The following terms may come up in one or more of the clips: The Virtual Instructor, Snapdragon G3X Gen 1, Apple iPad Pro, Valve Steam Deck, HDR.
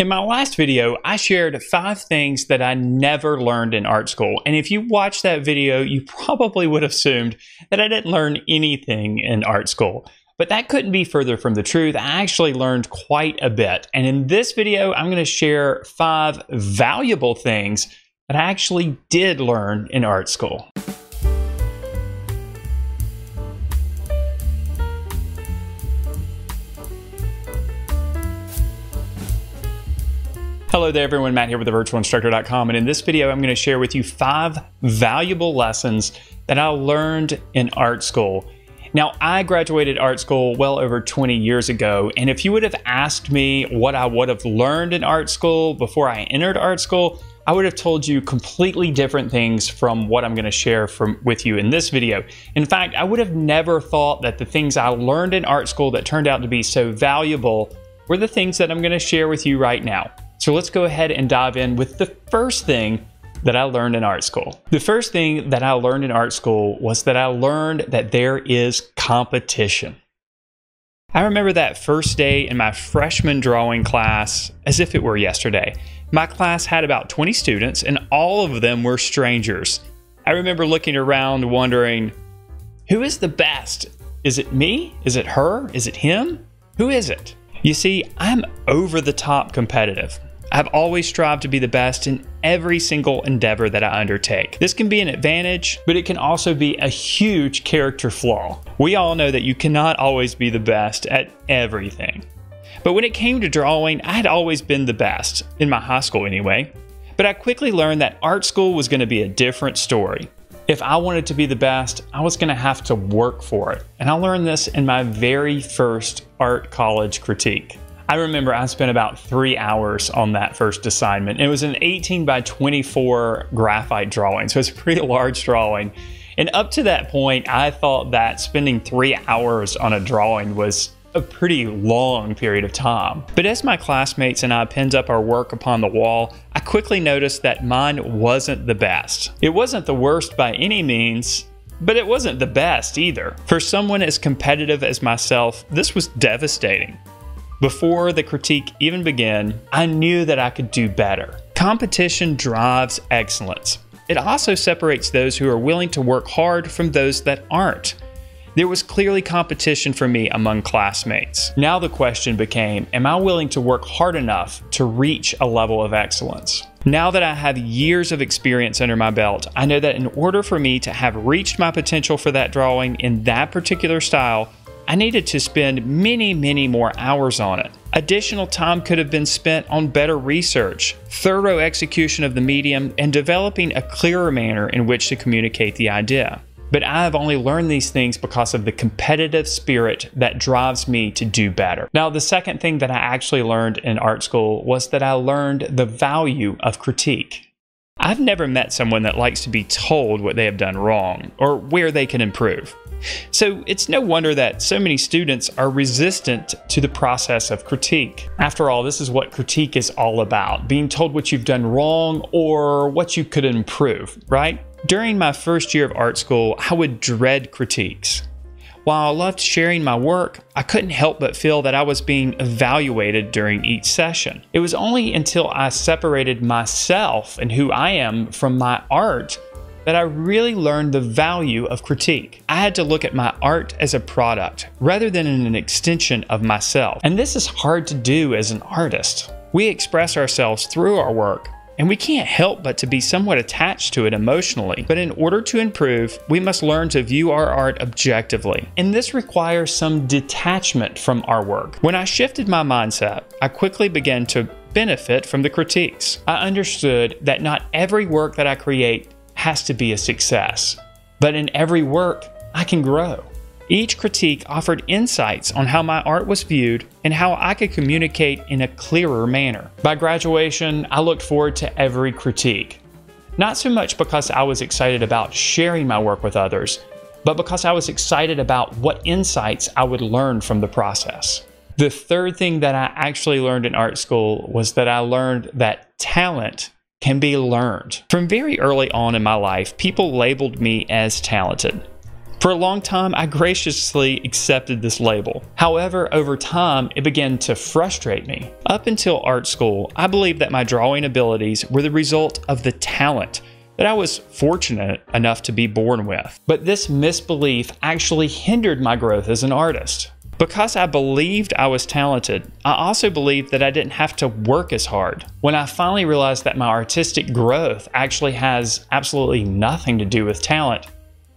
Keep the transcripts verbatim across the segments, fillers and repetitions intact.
In my last video, I shared five things that I never learned in art school. And if you watched that video, you probably would have assumed that I didn't learn anything in art school. But that couldn't be further from the truth. I actually learned quite a bit. And in this video, I'm going to share five valuable things that I actually did learn in art school. Hello there everyone, Matt here with the virtual instructor dot com, and in this video I'm going to share with you five valuable lessons that I learned in art school. Now, I graduated art school well over twenty years ago, and if you would have asked me what I would have learned in art school before I entered art school, I would have told you completely different things from what I'm going to share from, with you in this video. In fact, I would have never thought that the things I learned in art school that turned out to be so valuable were the things that I'm going to share with you right now. So let's go ahead and dive in with the first thing that I learned in art school. The first thing that I learned in art school was that I learned that there is competition. I remember that first day in my freshman drawing class as if it were yesterday. My class had about twenty students and all of them were strangers. I remember looking around wondering, who is the best? Is it me? Is it her? Is it him? Who is it? You see, I'm over the top competitive. I've always strived to be the best in every single endeavor that I undertake. This can be an advantage, but it can also be a huge character flaw. We all know that you cannot always be the best at everything. But when it came to drawing, I had always been the best, in my high school anyway. But I quickly learned that art school was going to be a different story. If I wanted to be the best, I was going to have to work for it. And I learned this in my very first art college critique. I remember I spent about three hours on that first assignment. It was an eighteen by twenty-four graphite drawing, so it's a pretty large drawing. And up to that point, I thought that spending three hours on a drawing was a pretty long period of time. But as my classmates and I pinned up our work upon the wall, I quickly noticed that mine wasn't the best. It wasn't the worst by any means, but it wasn't the best either. For someone as competitive as myself, this was devastating. Before the critique even began, I knew that I could do better. Competition drives excellence. It also separates those who are willing to work hard from those that aren't. There was clearly competition for me among classmates. Now the question became, am I willing to work hard enough to reach a level of excellence? Now that I have years of experience under my belt, I know that in order for me to have reached my potential for that drawing in that particular style, I needed to spend many, many more hours on it. Additional time could have been spent on better research, thorough execution of the medium, and developing a clearer manner in which to communicate the idea. But I have only learned these things because of the competitive spirit that drives me to do better. Now, the second thing that I actually learned in art school was that I learned the value of critique. I've never met someone that likes to be told what they have done wrong or where they can improve. So it's no wonder that so many students are resistant to the process of critique. After all, this is what critique is all about, being told what you've done wrong or what you could improve, right? During my first year of art school, I would dread critiques. While I loved sharing my work, I couldn't help but feel that I was being evaluated during each session. It was only until I separated myself and who I am from my art that I really learned the value of critique. I had to look at my art as a product rather than an extension of myself. And this is hard to do as an artist. We express ourselves through our work, and we can't help but to be somewhat attached to it emotionally. But in order to improve, we must learn to view our art objectively. And this requires some detachment from our work. When I shifted my mindset, I quickly began to benefit from the critiques. I understood that not every work that I create has to be a success, but in every work, I can grow. Each critique offered insights on how my art was viewed and how I could communicate in a clearer manner. By graduation, I looked forward to every critique. Not so much because I was excited about sharing my work with others, but because I was excited about what insights I would learn from the process. The third thing that I actually learned in art school was that I learned that talent can be learned. From very early on in my life, people labeled me as talented. For a long time, I graciously accepted this label. However, over time, it began to frustrate me. Up until art school, I believed that my drawing abilities were the result of the talent that I was fortunate enough to be born with. But this misbelief actually hindered my growth as an artist. Because I believed I was talented, I also believed that I didn't have to work as hard. When I finally realized that my artistic growth actually has absolutely nothing to do with talent,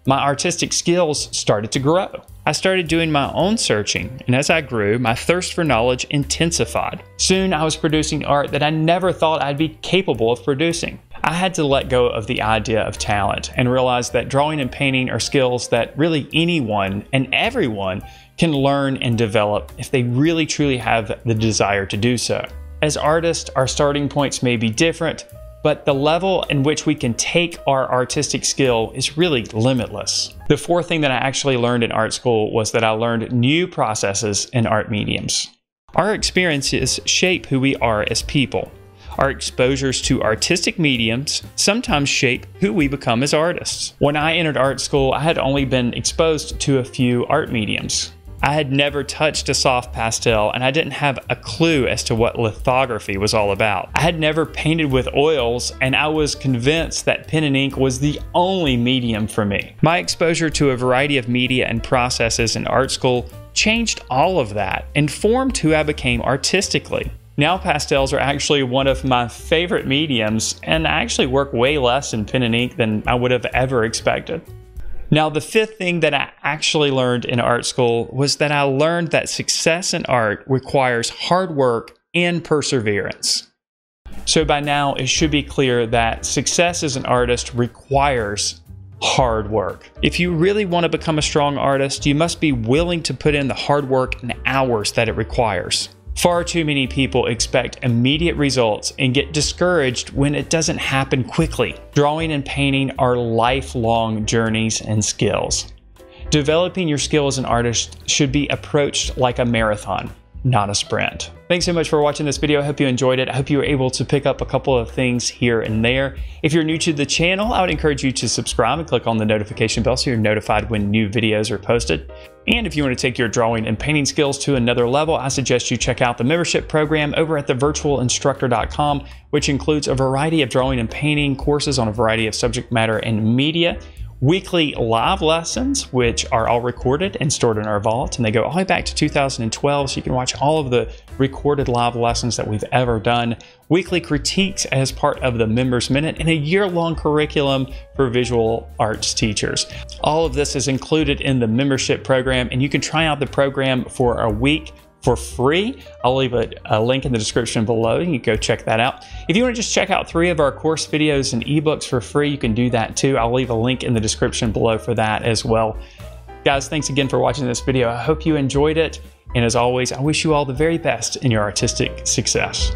my artistic skills started to grow. I started doing my own searching, and as I grew, my thirst for knowledge intensified. Soon, I was producing art that I never thought I'd be capable of producing. I had to let go of the idea of talent and realize that drawing and painting are skills that really anyone and everyone can learn and develop if they really truly have the desire to do so. As artists, our starting points may be different, but the level in which we can take our artistic skill is really limitless. The fourth thing that I actually learned in art school was that I learned new processes in art mediums. Our experiences shape who we are as people. Our exposures to artistic mediums sometimes shape who we become as artists. When I entered art school, I had only been exposed to a few art mediums. I had never touched a soft pastel, and I didn't have a clue as to what lithography was all about. I had never painted with oils, and I was convinced that pen and ink was the only medium for me. My exposure to a variety of media and processes in art school changed all of that and formed who I became artistically. Now pastels are actually one of my favorite mediums, and I actually work way less in pen and ink than I would have ever expected. Now, the fifth thing that I actually learned in art school was that I learned that success in art requires hard work and perseverance. So by now, it should be clear that success as an artist requires hard work. If you really want to become a strong artist, you must be willing to put in the hard work and hours that it requires. Far too many people expect immediate results and get discouraged when it doesn't happen quickly. Drawing and painting are lifelong journeys and skills. Developing your skill as an artist should be approached like a marathon, not a sprint. Thanks so much for watching this video. I hope you enjoyed it. I hope you were able to pick up a couple of things here and there. If you're new to the channel, I would encourage you to subscribe and click on the notification bell so you're notified when new videos are posted. And if you want to take your drawing and painting skills to another level, I suggest you check out the membership program over at the virtual instructor dot com, which includes a variety of drawing and painting courses on a variety of subject matter and media, weekly live lessons, which are all recorded and stored in our vault, and they go all the way back to two thousand twelve, so you can watch all of the recorded live lessons that we've ever done, weekly critiques as part of the Members Minute, and a year-long curriculum for visual arts teachers. All of this is included in the membership program, and you can try out the program for a week for free. I'll leave a, a link in the description below. You can go check that out. If you want to just check out three of our course videos and ebooks for free, you can do that too. I'll leave a link in the description below for that as well. Guys, thanks again for watching this video. I hope you enjoyed it. And as always, I wish you all the very best in your artistic success.